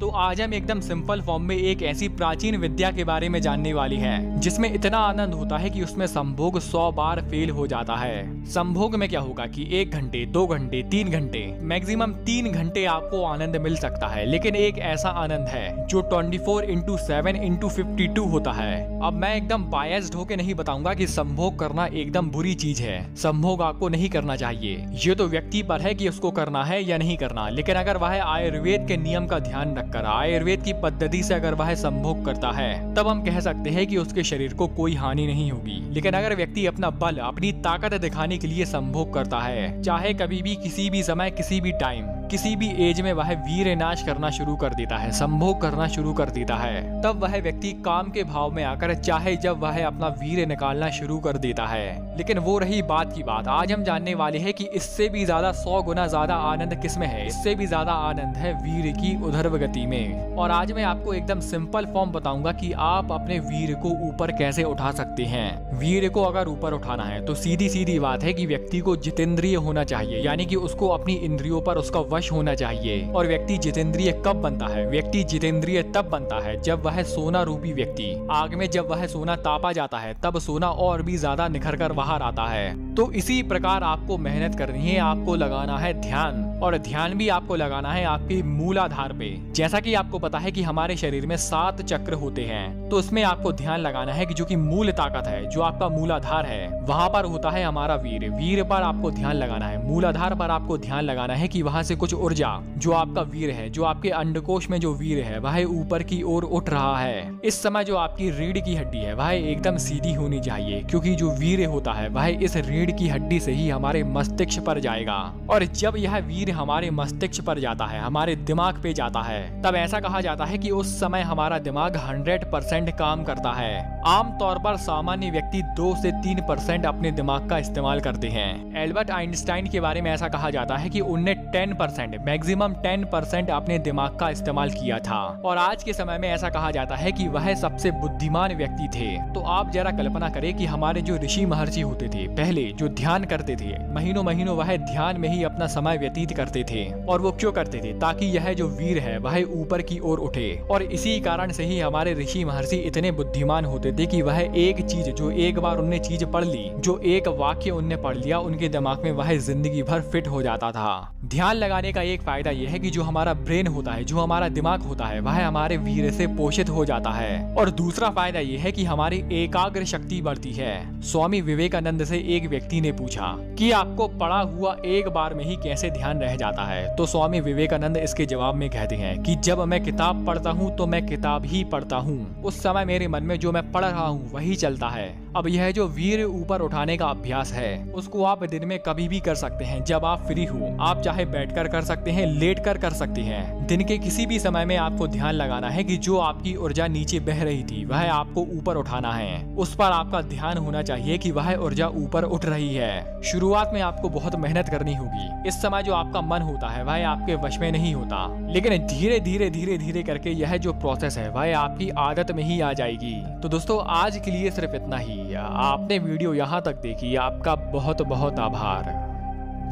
तो आज हम एकदम सिंपल फॉर्म में एक ऐसी प्राचीन विद्या के बारे में जानने वाली है जिसमें इतना आनंद होता है कि उसमें संभोग 100 बार फेल हो जाता है। संभोग में क्या होगा कि 1 घंटे, 2 घंटे, 3 घंटे, मैक्सिमम 3 घंटे आपको आनंद मिल सकता है, लेकिन एक ऐसा आनंद है जो 24x7x52 होता है। अब मैं एकदम बायस्ड होके नहीं बताऊंगा कि संभोग करना एकदम बुरी चीज है, संभोग आपको नहीं करना चाहिए, ये तो व्यक्ति पर है कि उसको करना है या नहीं करना। लेकिन अगर वह आयुर्वेद के नियम का ध्यान रखकर, आयुर्वेद की पद्धति से अगर वह संभोग करता है, तब हम कह सकते हैं कि उसके शरीर को कोई हानि नहीं होगी। लेकिन अगर व्यक्ति अपना बल, अपनी ताकत दिखाने के लिए संभोग करता है, चाहे कभी भी, किसी भी समय, किसी भी टाइम, किसी भी एज में वह वीरनाश करना शुरू कर देता है, संभोग करना शुरू कर देता है, तब वह व्यक्ति काम के भाव में आकर चाहे जब वह अपना वीर निकालना शुरू कर देता है। लेकिन वो रही बात की बात, आज हम जानने वाले हैं कि इससे भी ज्यादा, 100 गुना ज्यादा आनंद किसमें है। इससे भी ज्यादा आनंद है वीर की ऊर्ध्व गति में। और आज मैं आपको एकदम सिंपल फॉर्म बताऊंगा कि आप अपने वीर को ऊपर कैसे उठा सकते हैं। वीर को अगर ऊपर उठाना है तो सीधी सीधी बात है कि व्यक्ति को जितेंद्रिय होना चाहिए, यानी कि उसको अपनी इंद्रियों पर उसका होना चाहिए। और व्यक्ति जितेंद्रिय कब बनता है? व्यक्ति जितेंद्रिय तब बनता है जब वह सोना रूपी व्यक्ति आग में, जब वह सोना तापा जाता है, तब सोना और भी ज्यादा निखर कर बाहर आता है। तो इसी प्रकार आपको मेहनत करनी है, आपको लगाना है ध्यान, और ध्यान भी आपको लगाना है आपके मूलाधार पे। जैसा कि आपको पता है कि हमारे शरीर में 7 चक्र होते हैं, तो उसमें आपको ध्यान लगाना है कि जो कि मूल ताकत है, जो आपका मूलाधार है, वहाँ पर होता है हमारा वीर। वीर पर आपको ध्यान लगाना है, मूलाधार पर आपको ध्यान लगाना है कि वहाँ से कुछ ऊर्जा, जो आपका वीर है, जो आपके अंडकोश में जो वीर है, वह ऊपर की ओर उठ रहा है। इस समय जो आपकी रीढ़ की हड्डी है, वह एकदम सीधी होनी चाहिए, क्योंकि जो वीर होता है वह इस रीढ़ की हड्डी से ही हमारे मस्तिष्क पर जाएगा। और जब यह वीर हमारे मस्तिष्क पर जाता है, हमारे दिमाग पे जाता है, तब ऐसा कहा जाता है कि उस समय हमारा दिमाग 100% काम करता है। आमतौर पर सामान्य व्यक्ति 2 से 3% अपने दिमाग का इस्तेमाल करते हैं। एल्बर्ट आइंस्टाइन के बारे में ऐसा कहा जाता है कि उनने 10%, मैक्सिमम 10% अपने दिमाग का इस्तेमाल किया था। और आज के समय में ऐसा कहा जाता है कि वह सबसे बुद्धिमान व्यक्ति थे। तो आप जरा कल्पना करें कि हमारे जो ऋषि महर्षि होते थे, पहले जो ध्यान करते थे, महीनों महीनों वह ध्यान में ही अपना समय व्यतीत करते थे। और वो क्यों करते थे? ताकि यह जो वीर है वह ऊपर की ओर उठे। और इसी कारण से ही हमारे ऋषि महर्षि इतने बुद्धिमान होते थे कि वह एक चीज, जो एक बार उनने चीज पढ़ ली, जो एक वाक्य उनने पढ़ लिया, उनके दिमाग में वह जिंदगी भर फिट हो जाता था। ध्यान लगाने का एक फायदा यह है कि जो हमारा ब्रेन होता है, जो हमारा दिमाग होता है, वह हमारे वीर से पोषित हो जाता है। और दूसरा फायदा यह है कि हमारी एकाग्र शक्ति बढ़ती है। स्वामी विवेकानंद से एक व्यक्ति ने पूछा कि आपको पढ़ा हुआ एक बार में ही कैसे ध्यान रह जाता है, तो स्वामी विवेकानंद इसके जवाब में कहते हैं कि जब मैं किताब पढ़ता हूँ तो मैं किताब ही पढ़ता हूँ, उस समय मेरे मन में जो मैं पढ़ रहा हूँ वही चलता है। अब यह जो वीर ऊपर उठाने का अभ्यास है, उसको आप दिन में कभी भी कर सकते हैं जब आप फ्री हो। आप चाहे बैठकर कर सकते हैं, लेटकर कर सकते हैं, दिन के किसी भी समय में आपको ध्यान लगाना है कि जो आपकी ऊर्जा नीचे बह रही थी, वह आपको ऊपर उठाना है, उस पर आपका ध्यान होना चाहिए कि वह ऊर्जा ऊपर उठ रही है। शुरुआत में आपको बहुत मेहनत करनी होगी। इस समय जो आपका मन होता है वह आपके वश में नहीं होता, लेकिन धीरे धीरे धीरे धीरे करके यह जो प्रोसेस है वह आपकी आदत में ही आ जाएगी। तो दोस्तों, आज के लिए सिर्फ इतना ही। आपने वीडियो यहाँ तक देखी, आपका बहुत बहुत आभार,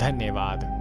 धन्यवाद।